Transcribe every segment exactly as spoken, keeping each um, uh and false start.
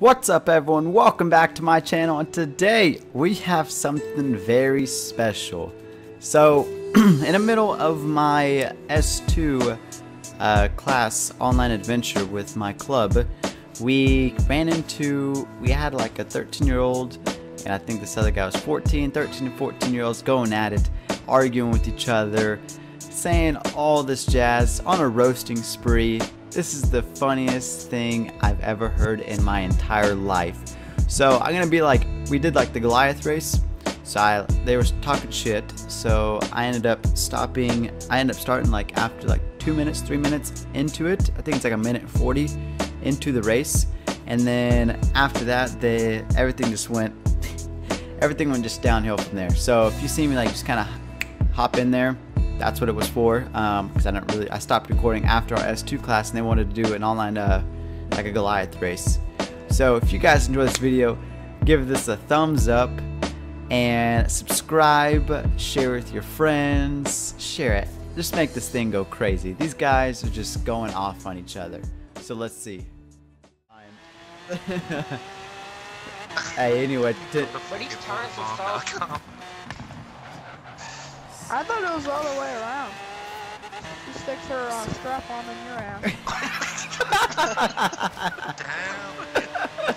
What's up everyone, welcome back to my channel, and today we have something very special. So in the middle of my S two uh, class online adventure with my club, we ran into, we had like a thirteen year old, and I think this other guy was fourteen, thirteen and fourteen year olds going at it, arguing with each other, saying all this jazz on a roasting spree. This is the funniest thing I've ever heard in my entire life. So I'm gonna be like, we did like the Goliath race. So I, they were talking shit. So I ended up stopping. I ended up starting like after like two minutes, three minutes into it. I think it's like a minute forty into the race. And then after that, they everything just went, everything went just downhill from there. So if you see me like just kind of hop in there, that's what it was for, because um, I don't really. I stopped recording after our S two class, and they wanted to do an online, uh, like a Goliath race. So if you guys enjoy this video, give this a thumbs up, and subscribe. Share with your friends. Share it. Just make this thing go crazy. These guys are just going off on each other. So let's see. Hey, anyway. I thought it was all the way around. She sticks her uh, strap on and you're out.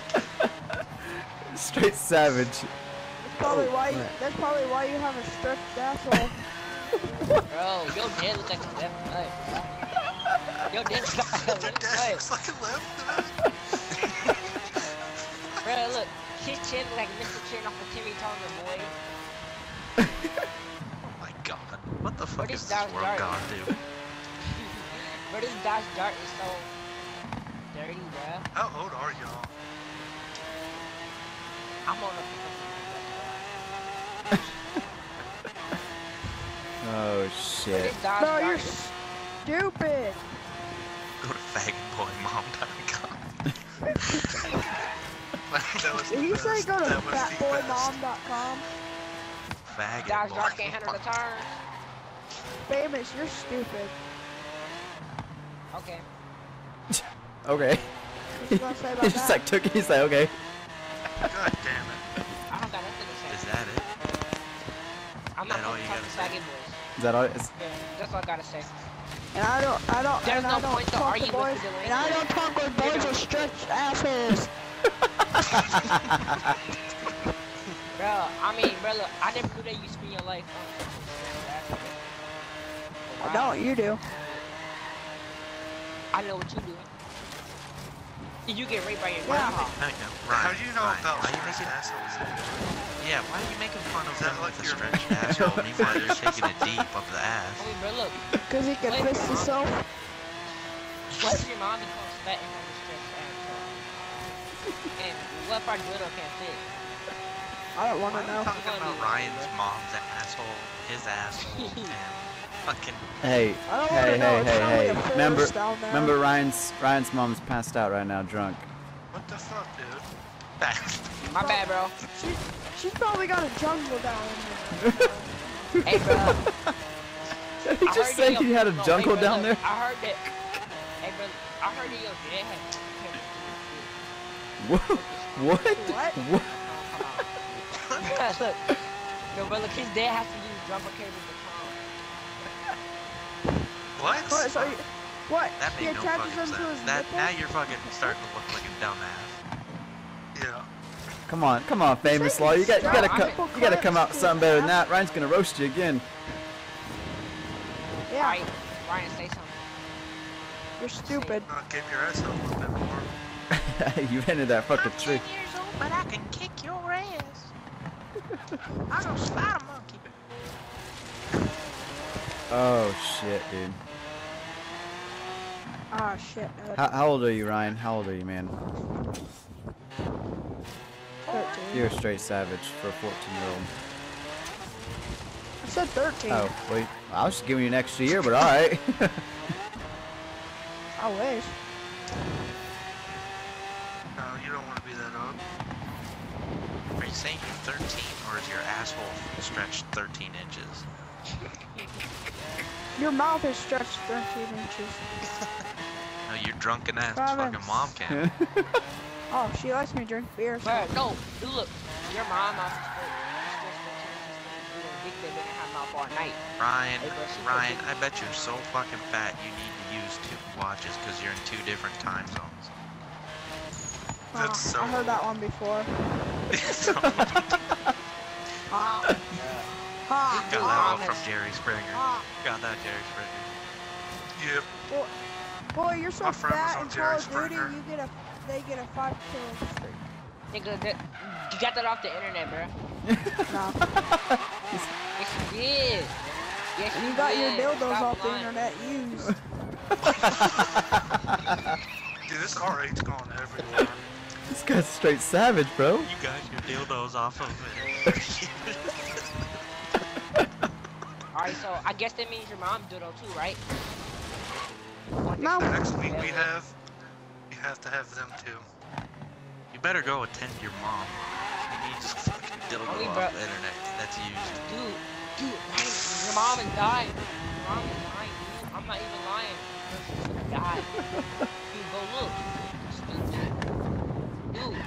Damn. Straight savage. That's probably, oh, why you, that's probably why you have a stretched asshole. Bro, your dad looks like a left knife. Your dad looks like a left knife. Looks like a left knife. Bro, look. His chin like Mister Chin off of Timmy Tonga, boy. What the fuck is this world gone to? Bro, this dash dart is so dirty, bro. How old are y'all? I'm old enough to Oh shit. Bro, you're stupid! Go to faggot boy mom dot com. Did you say go to fat boy mom dot com? Faggot dash dart can't handle the turn. Famous, you're stupid. Okay. Okay. What you gonna say about he's that? Just like took it, he's like, okay. God damn it. I don't got nothing to say. Is that it? I'm not gonna talk to faggot boys. Is that all? Is... Yeah, that's all I gotta say. And I don't, I don't, There's and no I don't point talk to boys, with and I don't talk with boys with stretched assholes. Bro, I mean, bro, look, I never knew that you spend your life on. Wow. No, you do. I know what you do. You get raped by your grandma. I know. Right. How do you know right. about stretched assholes? Yeah, why are you making fun of them like a stretched asshole? Meanwhile, they're taking it deep up the ass. I mean, bro, look. Because he can Wait, piss himself. What if your mom becomes fat and has a stretched asshole? And what if our dildo can't fit? I don't want to know. I'm talking about Ryan's mom's asshole, his asshole, and... Fucking. Hey, hey, hey, know. hey, hey! Remember, remember, Ryan's Ryan's mom's passed out right now, drunk. What the fuck, dude? My bad, bro. She, she's probably got a jungle down in there. Hey, bro. Did he just say he had a no, jungle hey, bro, down there? I heard that. Hey, bro, I heard your dad had. What? What? What? What? What? Look, no, but look, his dad has to use jumper cables. What? What? So you, what? That made no fucking sense. That, now you're fucking starting to look like a dumbass. Yeah. Come on, come on, famous law. You got, you gotta come, you gotta come out something better than that. Ryan's gonna roast you again. Yeah. Ryan, Ryan, say something. You're stupid. I'll give your ass up a little bit more. You entered that fucking tree. I'm ten years old, but I can kick your ass. I'm gonna slide a monkey. Oh shit, dude. Ah, oh, shit. How, how old are you, Ryan? How old are you, man? thirteen. You're a straight savage for a fourteen year old. I said thirteen. Oh, wait. I was just giving you an extra year, but alright. I wish. No, you don't want to be that old. Are you saying you're thirteen, or is your asshole stretched thirteen inches? Your mouth is stretched thirteen inches. No, you're drunken ass. Fucking mom can. Oh, she lets me drink beer. Bro, no, look, your mom off the street. Weekday didn't have mouth all night. Ryan, Ryan, I bet you're so fucking fat you need to use two watches because you're in two different time zones. Wow, that's so I heard that one before. so ah, ah, got that one from Jerry Springer. Ah. Got that Jerry Springer. Yep. Well, boy, you're so fat in Call of Duty, you get a, they get a five kill streak. Nigga, that, you got that off the internet, bro. No. Yes, you did. Yes, you, you got did. your dildos Stop off lying. the internet used. Dude, this R eight's gone everywhere. This guy's straight savage, bro. You got your dildos off of it. Alright, so I guess that means your mom dildo too, right? No. Next week we have, we have to have them too. You better go attend your mom. You just fucking dildo off the internet that's used. Dude, dude, your mom is dying. Your mom is lying, dude. I'm not even lying. She's gonna die. Dude, go look. Dude,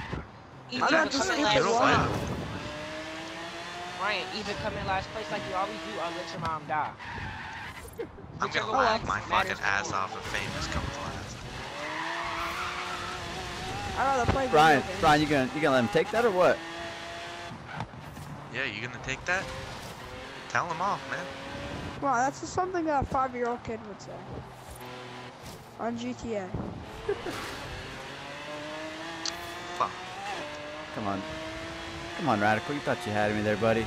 even coming last place. Ryan, even coming last place like you always do, I'll let your mom die. I'm gonna laugh my fucking ass off if Famous comes last. I'd rather play Ryan, Ryan, you gonna you gonna let him take that or what? Yeah, you gonna take that? Tell him off, man. Wow, that's just something that a five-year-old kid would say on G T A. Fuck. Come on, come on, Radical. You thought you had me there, buddy.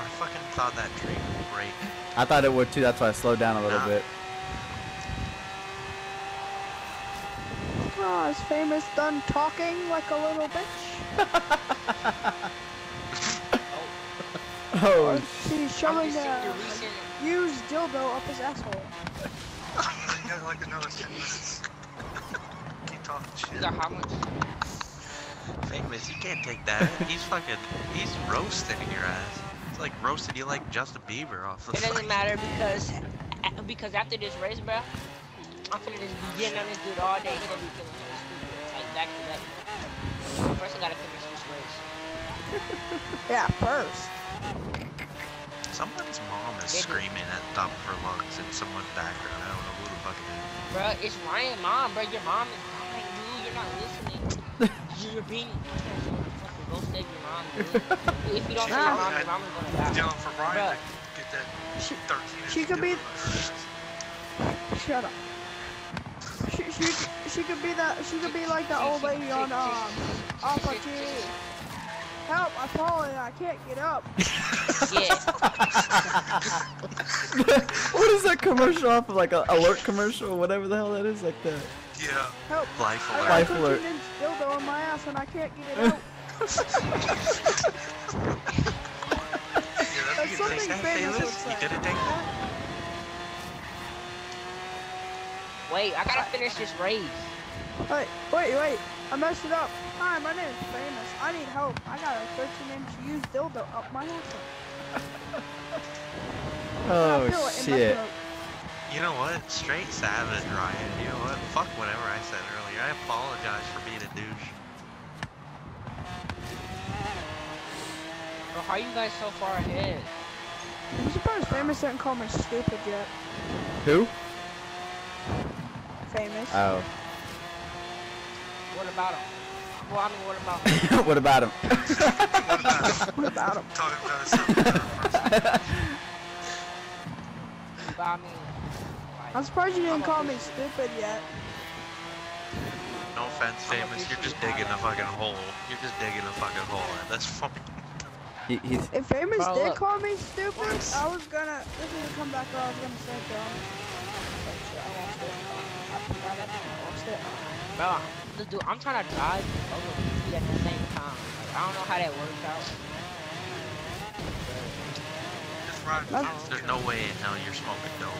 I fucking thought that tree would break. I thought it would too, that's why I slowed down a little nah. bit. Oh, is Famous done talking like a little bitch? oh. oh. He's shoving a used dildo up his asshole. I got like another ten minutes. Keep talking shit. Famous, you can't take that. He's fucking, he's roasting your ass. It's like roasted you like Justin Bieber off the It doesn't matter because because after this race, bro, I'm finna just be getting on this dude all day. He gonna be feeling so stupid. Like back to back. First I gotta finish this race. Yeah, first. Someone's mom is it screaming is. at the top of her lungs in someone's background. I don't know who the fuck it is. Bro, it's Ryan's mom, bro. Your mom is dying, dude. You're not listening. You're being... Go save your mom, dude. If you don't save your mom, your mom is gonna die. Down for Ryan to get that she, she could be. Shut up. She she she could be that. She could be like the old lady on um Alpha T V. Help! I'm falling. I can't get up. Yeah. What is that commercial off of? Like a alert commercial, whatever the hell that is, like that. Yeah. Help! Life alert. Life alert. I got a fifteen inch dildo on my ass and I can't get it out. That's something famous. You didn't take that? Wait, I gotta finish this race. Wait, wait, wait. I messed it up. Hi, my name is Famous. I need help. I got a thirteen inch used dildo up my ass. Oh, shit. You know what? Straight savage, Ryan. You know what? Fuck whatever I said earlier. I apologize for being a douche. Bro, how are you guys so far ahead? I'm surprised Famous didn't call me stupid yet. Who? Famous. Oh. What about him? Well, I mean, what about him? What about him? What about him? Talking about himself. I mean, like, I'm surprised you didn't I'm call me stupid yet. No offense, Famous. You're just digging a fucking hole. You're just digging a fucking hole. That's fucking... He, he's... If Famous Bro, did look. call me stupid, what? I was gonna... This is gonna come back where I was gonna say, bro. Bro, look, dude, I'm trying to drive over at the same time. Like, I don't know how that works out. Just ride That's... There's no way in hell you're smoking dope.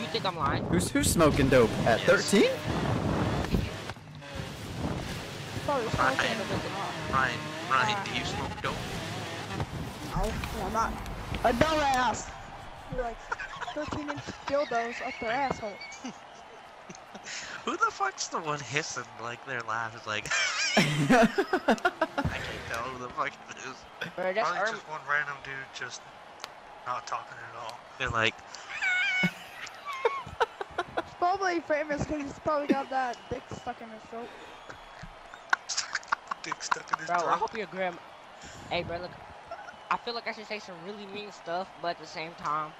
You think I'm lying? Who's, who's smoking dope? At yes. thirteen? Ryan, Ryan, Ryan, uh, do you smoke dope? No, I'm not. I don't ass. You're like thirteen inch dildos up their asshole. Who the fuck's the one hissing like their laugh is like? I can't tell who the fuck it is. Probably just one random dude just not talking at all. They're like. It's probably famous because he's probably got that dick stuck in his throat. Dick stuck in his throat. Bro, I hope your grandma. Hey, bro, look. I feel like I should say some really mean stuff, but at the same time,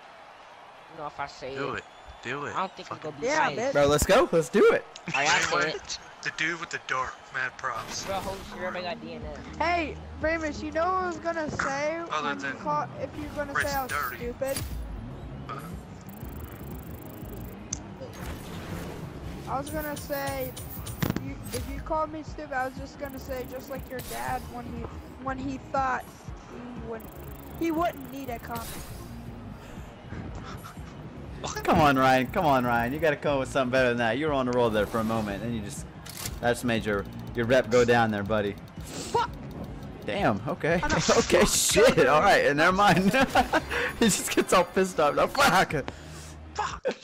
you know, if I say do it, do it. I don't think it's gonna be nice. Yeah, bro, let's go. Let's do it. All right, I did it. The dude with the dark, mad props. Bro, holy shit, everybody got D N A. Hey, Ramus, you know what I was gonna say? Other than you caught, if you're gonna say I was dirty. Stupid. Uh. I was gonna say, you, if you called me stupid, I was just gonna say, just like your dad when he when he thought. He wouldn't, he wouldn't need a comment. Come on, Ryan. Come on, Ryan. You gotta come with something better than that. You were on the roll there for a moment, and you just... That just made your, your rep go down there, buddy. Fuck! Damn, okay. Okay, shit. Alright, and never mind. He just gets all pissed off. No, fuck! Fuck!